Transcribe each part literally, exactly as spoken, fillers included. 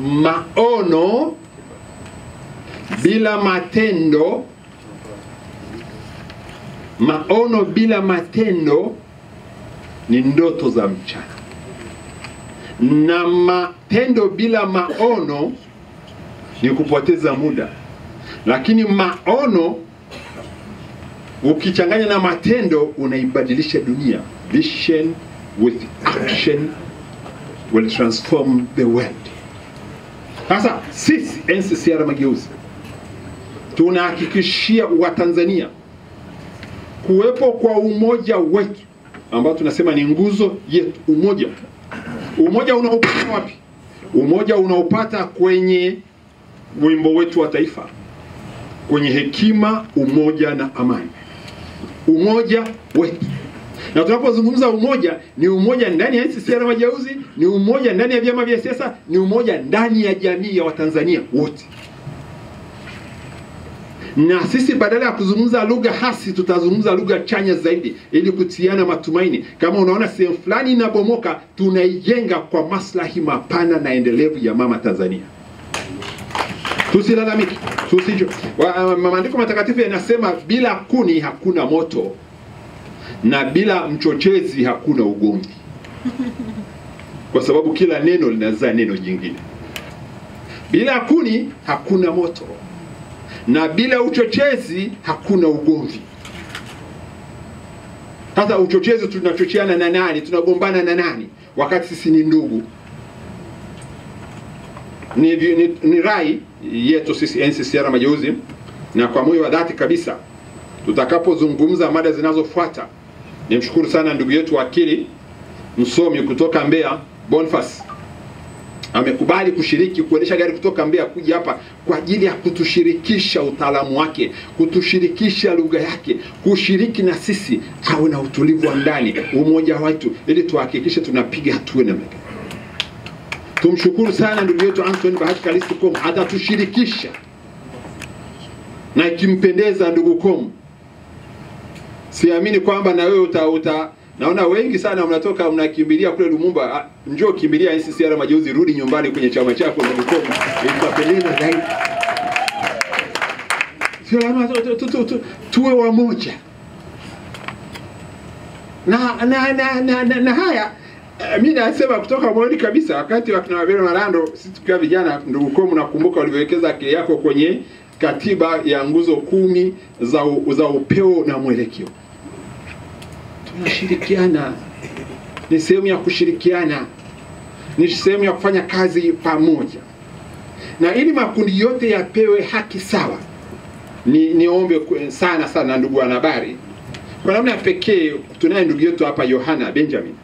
maono bila matendo, maono bila matendo ni ndoto za mchana, na matendo bila maono ni kupoteza muda. Lakini maono ukichanganya na matendo unaibadilisha dunia. Vision with action will transform the world. Sasa sisi N C C R Mageuzi tunahakikishia Watanzania kuwepo kwa umoja wetu ambao tunasema ni nguzo yetu. Umoja umoja unaupata wapi? Umoja unaupata kwenye wimbo wetu wa taifa, kwenye hekima, umoja na amani. Umoja wetu. Na tunapozungumza umoja, ni umoja ndani ya N C C R Mageuzi, ni umoja ndani ya vyama vya siasa, ni umoja ndani ya jamii ya Watanzania wote. Na sisi badala ya kuzungumza lugha hasi tutazungumza lugha chanya zaidi ili kutiana matumaini. Kama unaona sehemu fulani inabomoka, tunaijenga kwa maslahi mapana na endelevu ya mama Tanzania. Tusilalamiki, tusijo. Maandiko matakatifu yanasema bila kuni hakuna moto na bila mchochezi hakuna ugomvi, kwa sababu kila neno linazaa neno jingine. Bila kuni hakuna moto na bila uchochezi hakuna ugomvi. Sasa uchochezi, tunachocheana na nani? Tunagombana na nani wakati sisi ni ndugu? Ni, ni, ni rai yetu sisi N C C R Mageuzi, na kwa moyo wa dhati kabisa tutakapozungumza mada zinazofuata. Nimshukuru sana ndugu yetu wakili msomi kutoka Mbeya, Boniface, amekubali kushiriki kuendesha gari kutoka Mbeya kuja hapa kwa ajili ya kutushirikisha utaalamu wake, kutushirikisha lugha yake, kushiriki na sisi awe na utulivu wa ndani, umoja wetu, ili tuhakikishe tunapiga hatua na mbele. Tumshukuru sana ndugu yetu Anthony Bahati Kalisto Komu, atatushirikisha na ikimpendeza ndugu Komu. Siamini kwamba na wewe uta, uta naona wengi sana mnatoka mnakimbilia kule Lumumba. Njoo kimbilia N C C R Mageuzi, rudi nyumbani kwenye chama chako ndugu Komu, itapendeza zaidi. Sio lazima tuwe wamoja. Na na na na, na, na haya mimi nasema kutoka moyoni kabisa. Wakati wakina Wabelo Marando, sisi tukiwa vijana, ndugu Komu, nakumbuka uliwekeza akili yako kwenye katiba ya nguzo kumi za, u, za upeo na mwelekeo. Tunashirikiana, ni sehemu ya kushirikiana, ni sehemu ya kufanya kazi pamoja. Na ili makundi yote yapewe haki sawa, ni niombe sana sana ndugu wanahabari, kwa namna pekee tunaye ndugu yetu hapa Yohana Benjamin.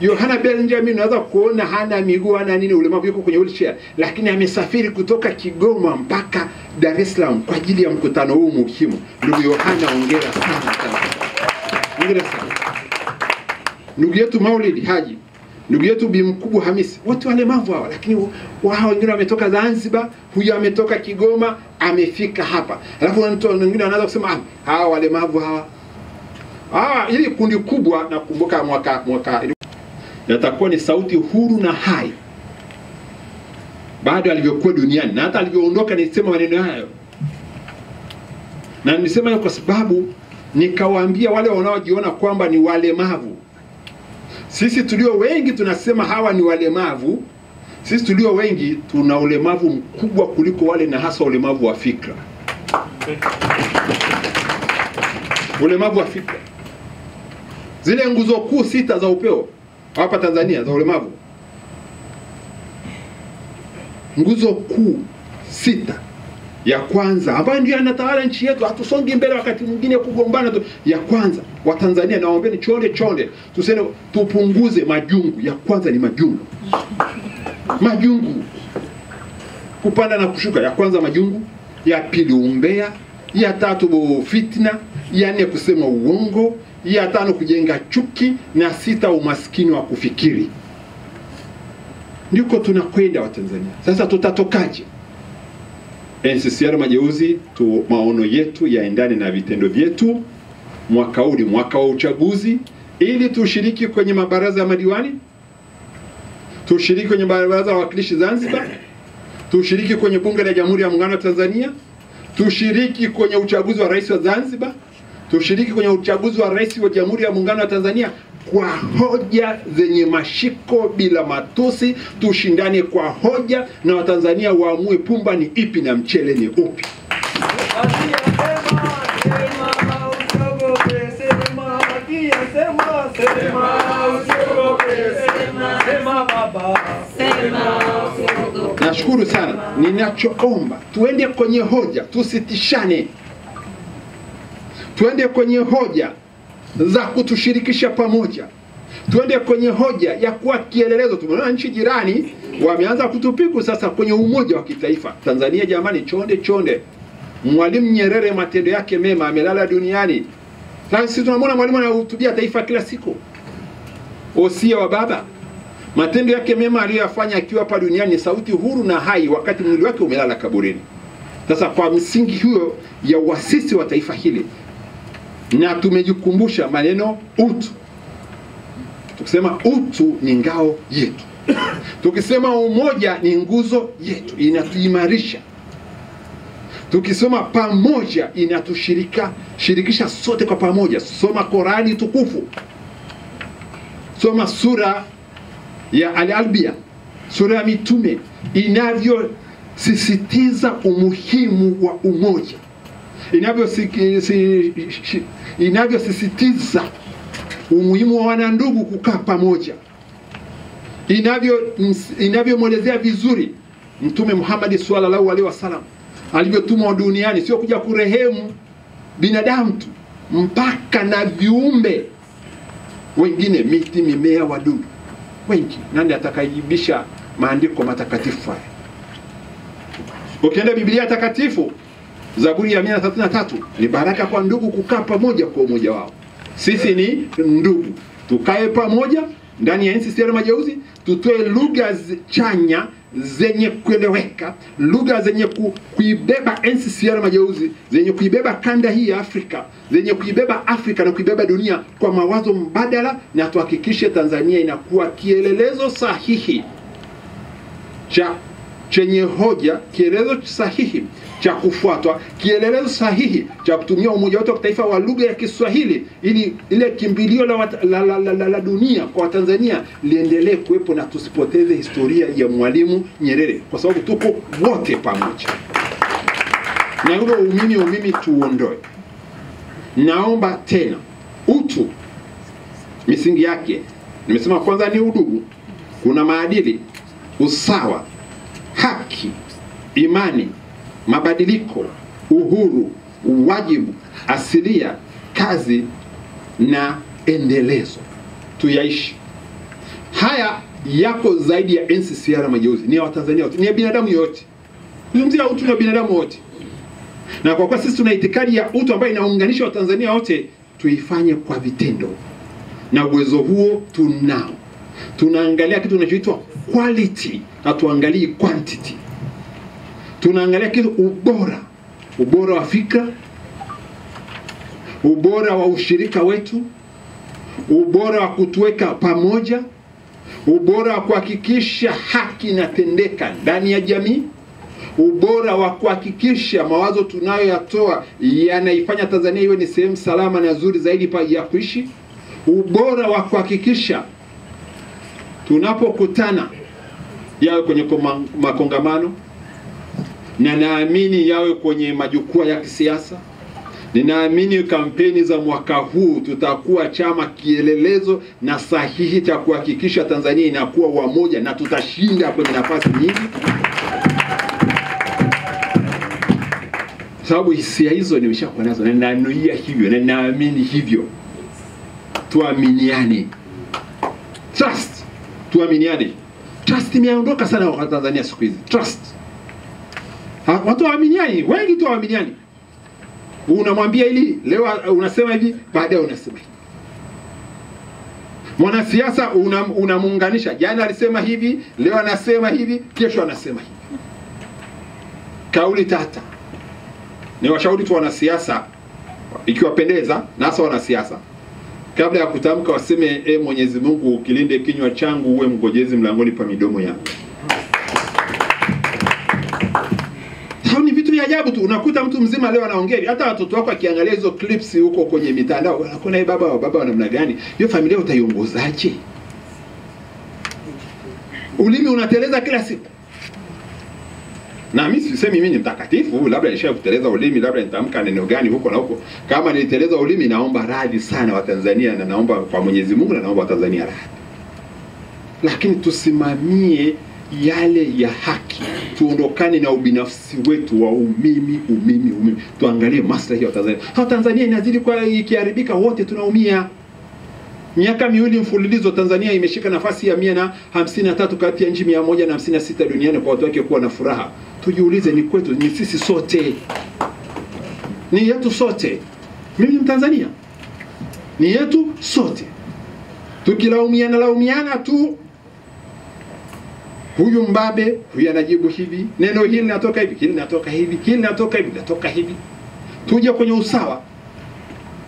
Yohana Benjamin unaweza kuona hana miguu hana nini, ulemavu, yuko kwenye wheelchair, lakini amesafiri kutoka Kigoma mpaka Dar es Salaam kwa ajili ya mkutano huu muhimu. Ndugu Yohana, hongera sana sana. Hongera sana. Ndugu yetu Maulidi Haji, ndugu yetu Bi Mkubwa Hamisi, watu walemavu hawa, lakini wao wengine wametoka Zanzibar, huyu ametoka Kigoma, amefika hapa. Alafu wengine wanaanza kusema hawa walemavu hawa. Ah, ili kundi kubwa na kumbuka mwaka mwaka yatakuwa ni sauti huru na hai bado alivyokuwa duniani, na hata alivyoondoka nilisema maneno hayo. Na nilisema kwa sababu nikawaambia wale wanaojiona kwamba ni walemavu, sisi tulio wengi tunasema hawa ni walemavu, sisi tulio wengi tuna ulemavu mkubwa kuliko wale, na hasa ulemavu wa fikra. Ulemavu wa fikra, zile nguzo kuu sita za upeo hapa Tanzania za ulemavu, nguzo kuu sita. Ya kwanza ambayo ndio anatawala nchi yetu, hatusongi mbele, wakati mwingine kugombana tu. Ya kwanza wa Tanzania, naombeni chonde chonde, tuseme tupunguze majungu. Ya kwanza ni majungu, majungu kupanda na kushuka. Ya kwanza majungu, ya pili umbea, ya tatu fitna, ya nne kusema uongo, ya tano kujenga chuki, na sita umaskini wa kufikiri. Ndiko tunakwenda wa Tanzania. Sasa tutatokaje? N C C R Mageuzi, tu maono yetu yaendane na vitendo vyetu. Mwaka huu mwaka wa uchaguzi, ili tushiriki kwenye mabaraza ya madiwani, tushiriki kwenye baraza la wakilishi Zanzibar, tushiriki kwenye bunge la Jamhuri ya Muungano wa Tanzania, tushiriki kwenye uchaguzi wa rais wa Zanzibar, tushiriki kwenye uchaguzi wa rais wa Jamhuri ya Muungano wa Tanzania kwa hoja zenye mashiko bila matusi. Tushindane kwa hoja na Watanzania waamue pumba ni ipi na mchele ni upi. Nashukuru sana. Ninachoomba tuende kwenye hoja, tusitishane. Tuende kwenye hoja za kutushirikisha pamoja. Tuende kwenye hoja ya kuwa kielelezo. Tumeona nchi jirani wameanza kutupiku sasa kwenye umoja wa kitaifa. Tanzania jamani, chonde chonde. Mwalimu Nyerere matendo yake mema amelala duniani. Sasa tunamwona mwalimu anahutubia taifa kila siku. Osia wa baba, matendo yake mema aliyofanya akiwa hapa duniani, sauti huru na hai wakati mwili wake umelala kaburini. Sasa kwa msingi huo ya wasisi wa taifa hili, na tumejikumbusha maneno utu. Tukisema utu ni ngao yetu. Tukisema umoja ni nguzo yetu, inatuimarisha. Tukisoma pamoja inatushirika, shirikisha sote kwa pamoja. Soma Korani tukufu. Soma sura ya Al-Albia, sura ya Mitume, inavyo sisitiza umuhimu wa umoja, inavyo inavyo sisitiza umuhimu wa wanandugu kukaa pamoja, inavyo inavyo mwelezea vizuri Mtume Muhammad sallallahu alaihi wasallam alivyotumwa duniani, sio kuja kurehemu binadamu tu, mpaka na viumbe wengine, miti, mimea, wadudu wengi. Nani atakayejibisha maandiko matakatifu haya? Ukienda Biblia takatifu, Zaburi ya mia moja thelathini na tatu, ni baraka kwa ndugu kukaa pamoja kwa umoja wao. Sisi ni ndugu, tukae pamoja ndani ya N C C R Mageuzi, tutoe lugha chanya zenye kueleweka, lugha zenye ku, kuibeba N C C R Mageuzi, zenye kuibeba kanda hii ya Afrika, zenye kuibeba Afrika na kuibeba dunia kwa mawazo mbadala, na tuhakikishe Tanzania inakuwa kielelezo sahihi cha chenye hoja, kielelezo sahihi cha kufuatwa, kielelezo sahihi cha kutumia umoja wetu wa taifa wa lugha ya Kiswahili, ili ile kimbilio la, wat, la, la, la, la, la dunia kwa Tanzania liendelee kuwepo, na tusipoteze historia ya Mwalimu Nyerere, kwa sababu tuko wote pamoja. Na ule umimi umimi tuondoe. Naomba tena utu, misingi yake nimesema, kwanza ni udugu, kuna maadili, usawa, haki, imani, mabadiliko, uhuru, wajibu, asilia, kazi na endelezo. Tuyaishi. Haya yako zaidi ya N C C R Mageuzi. Ni ya Watanzania wote, ni ya binadamu yote. Kuzungumzia utu na binadamu wote. Na kwa kuwa sisi tuna itikadi ya utu ambayo inaunganisha Watanzania wote, tuifanye kwa vitendo. Na uwezo huo tunao. Tunaangalia kitu kinachoitwa quality, hatuangalii quantity. Tunaangalia kitu ubora, ubora wa fikra, ubora wa ushirika wetu, ubora wa kutuweka pamoja, ubora wa kuhakikisha haki inatendeka ndani ya jamii, ubora wa kuhakikisha mawazo tunayoyatoa yanaifanya Tanzania iwe ni sehemu salama na nzuri zaidi pa ya kuishi, ubora wa kuhakikisha tunapokutana yawe kwenye makongamano, na naamini yawe kwenye majukwaa ya kisiasa. Ninaamini kampeni za mwaka huu tutakuwa chama kielelezo na sahihi cha kuhakikisha Tanzania inakuwa wamoja, na tutashinda kwenye nafasi nyingi. Sababu hisia hizo nimeshakuwa nazo, na nanuia hivyo, na naamini hivyo. Tuaminiane. Trust. Tuaminiane. Trust imeondoka sana kwa Tanzania siku hizi. Trust. Ha, watu waaminiani, wengi tu waaminiani. Unamwambia hili leo, unasema hivi, baadaye unasema hivi. Mwanasiasa unamuunganisha, una jana alisema hivi, leo anasema hivi, kesho anasema hivi. Kauli tata. Ni washauri tu wanasiasa, ikiwapendeza, na hasa wanasiasa, Kabla ya kutamka waseme, e Mwenyezi Mungu ukilinde kinywa changu, uwe mgojezi mlangoni pa midomo yangu. Hao ni vitu vya ajabu tu. Unakuta mtu mzima leo anaongea, hata watoto wako akiangalia hizo clips huko kwenye mitandao, hakuna baba wa baba wa namna gani? Hiyo familia utaiongozaje? Ulimi unateleza kila siku. Na mimi sisemi mimi ni mtakatifu, labda nishaye kuteleza ulimi, labda nitamka neno gani huko na huko. Kama niliteleza ulimi, naomba radhi sana wa Tanzania, na naomba kwa Mwenyezi Mungu, na naomba wa Tanzania radhi. Lakini tusimamie yale ya haki. Tuondokane na ubinafsi wetu wa umimi, umimi, umimi. Tuangalie maslahi ya Tanzania. Ha, Tanzania inazidi kwa ikiharibika, wote tunaumia. Miaka miwili mfululizo Tanzania imeshika nafasi ya mia na hamsini na tatu kati ya nchi mia moja na hamsini na sita duniani kwa watu wake kuwa na furaha. Tujiulize, ni kwetu, ni sisi sote. Ni yetu sote. Mimi ni Mtanzania. Ni yetu sote. Tukilaumiana laumiana tu. Huyu mbabe, huyu anajibu hivi, neno hili natoka hivi, hili natoka hivi, hili natoka hivi, natoka hivi. Tuje kwenye usawa.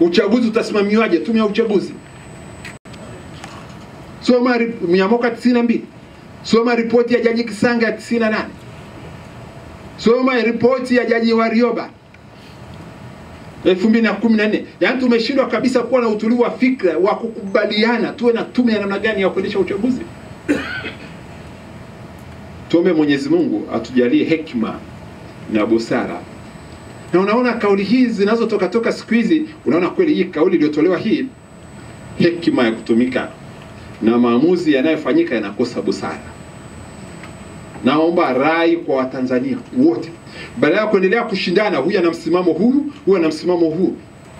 Uchaguzi utasimamiwaje? Tume ya uchaguzi. Soma miamoka tisini na mbili. Soma ripoti ya Jaji Kisanga tisini na nane. Soma ripoti ya Jaji Warioba elfu mbili na kumi na nne. Yaani tumeshindwa kabisa kuwa na utulivu wa fikra wa kukubaliana tuwe na tume ya namna gani ya kuendesha uchaguzi. Tuombe Mwenyezi Mungu atujalie hekima na busara. Na unaona kauli hizi zinazotoka toka siku hizi, unaona kweli hii kauli iliyotolewa hii hekima ya kutumika. Na maamuzi yanayofanyika yanakosa busara. Naomba rai kwa Watanzania wote. Badala ya kuendelea kushindana, huyu ana msimamo huu, huyu ana msimamo huu.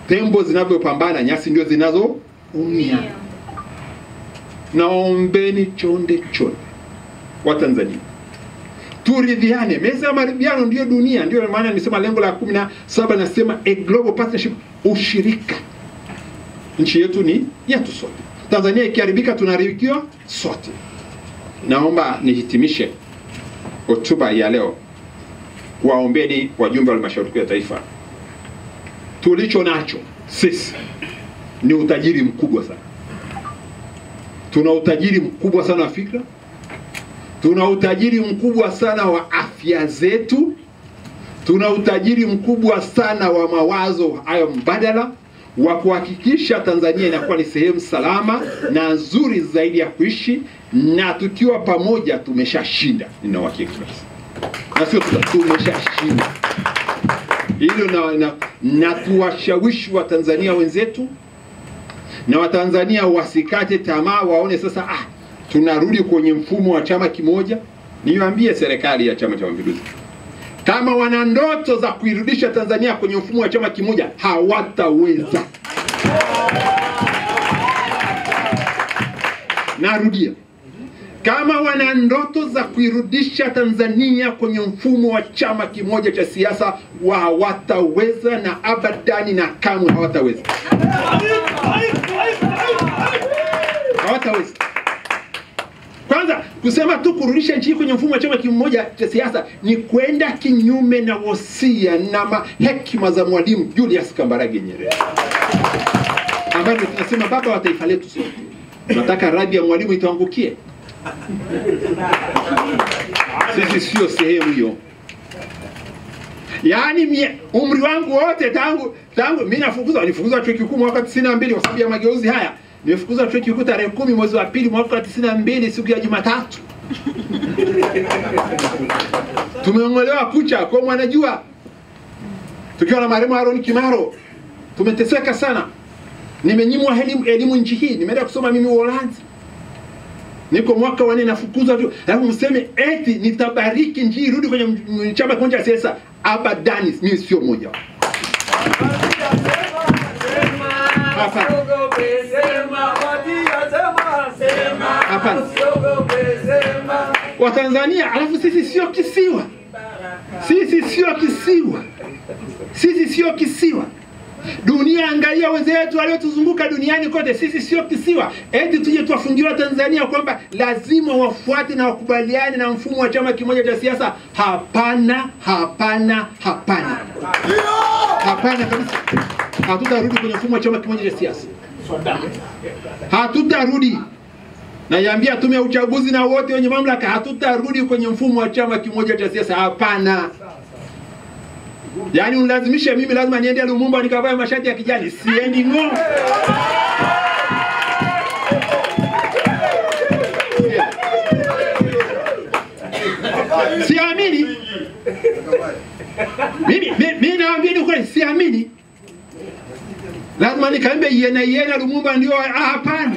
Tembo zinavyopambana, nyasi ndio zinazoumia. Naombeni chonde chonde Watanzania. Turidhiane, meza ya maridhiano ndio dunia, ndio maana nimesema lengo la kumi na saba nasema a global partnership, ushirika. Nchi yetu ni yetu sote. Tanzania ikiharibika tunaharibikiwa sote. Naomba nihitimishe hotuba ya leo kuwaombeni wajumbe wa halmashauri ya taifa. Tulicho nacho sisi ni utajiri mkubwa sana. Tuna utajiri mkubwa sana wa fikra. Tuna utajiri mkubwa sana wa afya zetu. Tuna utajiri mkubwa sana wa mawazo hayo mbadala wa kuhakikisha Tanzania inakuwa ni sehemu salama na nzuri zaidi ya kuishi, na tukiwa pamoja tumeshashinda. Nina uhakika na sio tumeshashinda. Hilo na, na, na tuwashawishi wa Tanzania wenzetu, na Watanzania wasikate tamaa, waone sasa ah tunarudi kwenye mfumo wa chama kimoja. Niwaambie serikali ya Chama cha Mapinduzi, kama wana ndoto za kuirudisha Tanzania kwenye mfumo wa chama kimoja, hawataweza. Narudia. Kama wana ndoto za kuirudisha Tanzania kwenye mfumo wa chama kimoja cha siasa, hawataweza na abadani na kamwe hawataweza. Hawataweza. Kwanza, kusema tu kurudisha nchi kwenye mfumo wa chama kimoja cha siasa ni kwenda kinyume na wosia na hekima za Mwalimu Julius Kambarage Nyerere. Ambaye tunasema baba wa taifa letu sote. Nataka radhi ya Mwalimu itaangukie. Sisi sio sehemu hiyo. Yaani umri wangu wote tangu tangu mimi nafukuzwa, nilifukuzwa chuo kikuu mwaka tisini na mbili kwa sababu ya mageuzi haya. Nimefukuza chuo kikuu tarehe kumi mwezi wa pili mwaka tisini na mbili siku ya Jumatatu. Tumeongolewa kucha kwa mwanajua. Tukiwa na marehemu Aaron Kimaro. Tumeteseka sana. Nimenyimwa elimu elimu nchi hii. Nimeenda kusoma mimi Uholanzi. Niko mwaka wa nne nafukuzwa tu. Alafu mseme eti nitabariki nchi irudi kwenye chama kimoja cha siasa. Abadani mimi sio mmoja. Hapana. Hapana. Watanzania, alafu sisi sio kisiwa. Sisi sio kisiwa. Sisi sio kisiwa. Dunia, angalia wenzetu waliotuzunguka duniani kote. Sisi sio kisiwa. Eti tuje tuwafungiwa Tanzania kwamba lazima wafuate na wakubaliane na mfumo wa chama kimoja cha siasa. Hapana, hapana, hapana. Hapana kabisa. Hatutarudi kwenye mfumo wa chama kimoja cha siasa. Hatutarudi. Naambia tume ya uchaguzi na wote wenye mamlaka, hatutarudi kwenye mfumo wa chama kimoja cha siasa. Hapana. Yaani unilazimisha mimi lazima niende Lumumba nikavae mashati ya kijani, siendi ngo. Siamini. Mimi mimi naamini kweli siamini. Lazima nikaambe yena yena Lumumba ndio hapana.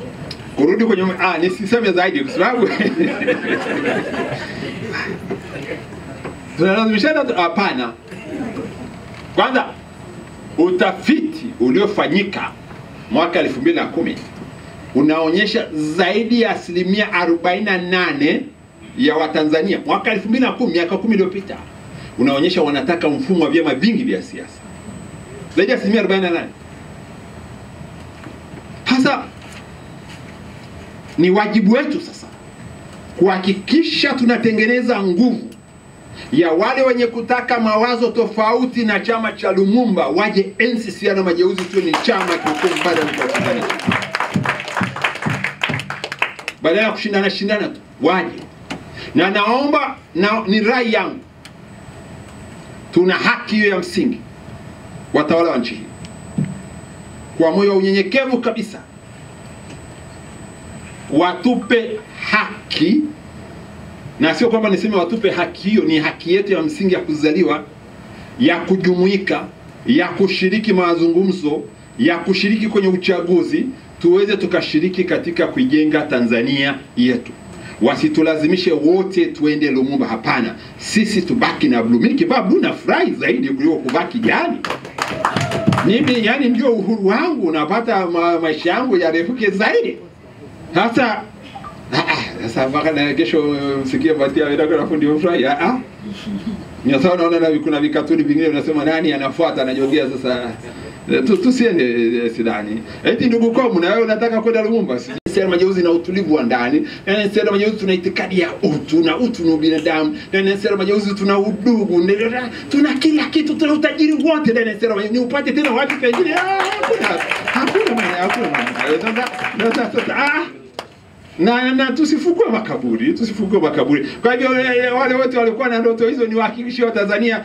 Kurudi kwenye ah nisiseme zaidi kwa sababu tunalazimisha hapana. Kwanza utafiti uliofanyika mwaka elfu mbili na kumi unaonyesha zaidi ya asilimia arobaini na nane ya Watanzania mwaka elfu mbili na kumi, miaka kumi iliyopita, unaonyesha wanataka mfumo wa vyama vingi vya siasa. Zaidi ya asilimia arobaini na nane. Hasa ni wajibu wetu sasa kuhakikisha tunatengeneza nguvu ya wale wenye kutaka mawazo tofauti na chama cha Lumumba waje N C C R-Mageuzi tu ni chama kikubwa ndani ya Tanzania. Badala ya kushindana shindana tu waje. Na naomba na, ni rai yangu. Tuna haki hiyo ya msingi watawala wa nchi hii kwa moyo unyenyekevu kabisa watupe haki. Na sio kwamba niseme watupe haki hiyo, ni haki yetu ya msingi ya kuzaliwa, ya kujumuika, ya kushiriki mazungumzo, ya kushiriki kwenye uchaguzi, tuweze tukashiriki katika kujenga Tanzania yetu. Wasitulazimishe wote tuende Lumumba, hapana. Sisi tubaki na blue. Mimi kibabu na furahi zaidi kuliko kubaki jani. Mimi yani ndio uhuru wangu, napata ma, maisha yangu yarefuke zaidi. Hata sasa mpaka na kesho msikie Bahati aenda kwa fundi mfurahi. Ah ah. Niasaona naona na kuna vikatuni vingine unasema nani anafuata anajongea sasa. Tusiende sidani. Eti ndugu Komu na wewe unataka kwenda Lumumba? N C C R-Mageuzi na utulivu wa ndani. N C C R-Mageuzi tuna itikadi ya utu na utu na binadamu. N C C R-Mageuzi tuna udugu, tuna kila kitu, tuna utajiri wote. N C C R-Mageuzi upate tena wapi pengine? Hakuna maana, hakuna maana. Na na tusifukue makaburi, tusifukue makaburi. Kwa hivyo wale wote walikuwa na ndoto hizo ni wahakikishie wa Tanzania,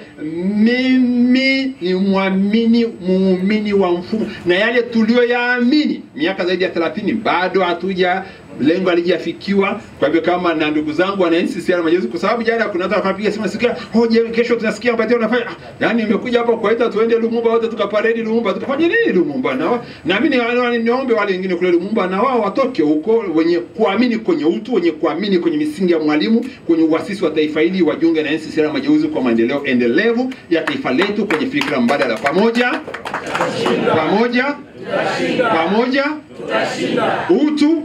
mimi ni muamini muumini wa mfumo na yale tuliyoyaamini miaka zaidi ya thelathini bado hatuja lengo alijafikiwa. Kwa hivyo kama na ndugu zangu wana N C C R-Mageuzi, kwa sababu jana kuna hata wakapiga sema sikia hoja kesho tunasikia Bahati unafanya yani nimekuja hapa kuita tuende Lumumba wote tukaparedi Lumumba tukafanye nini Lumumba na na mimi niombe wale wengine kule Lumumba na wao watoke huko wenye kuamini kwenye utu, wenye kuamini kwenye misingi ya Mwalimu, kwenye uasisi wa taifa hili wajiunge na N C C R-Mageuzi kwa maendeleo endelevu ya taifa letu kwenye fikra mbadala. Pamoja pamoja pamoja tutashinda. Utu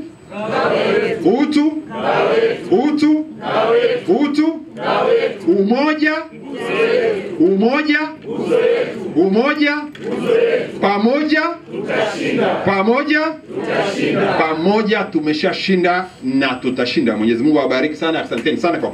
Utu Utu Utu Umoja Umoja Umoja Pamoja Pamoja Pamoja tumeshashinda na tutashinda. Mwenyezi Mungu awabariki sana. Asanteni sana kwa